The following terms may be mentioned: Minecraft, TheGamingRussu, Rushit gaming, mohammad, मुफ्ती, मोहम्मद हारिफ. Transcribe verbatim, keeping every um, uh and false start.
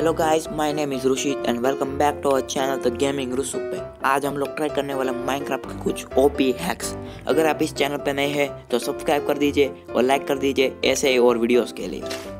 Hello guys, my name is Rushit and welcome back to our channel the gaming रुसुक पे। आज हम लोग ट्राई करने वाला माइनक्राफ्ट के कुछ ओपी हैक्स। अगर आप इस चैनल पे नए हैं तो सब्सक्राइब कर दीजिए और लाइक कर दीजिए ऐसे और वीडियोस के लिए।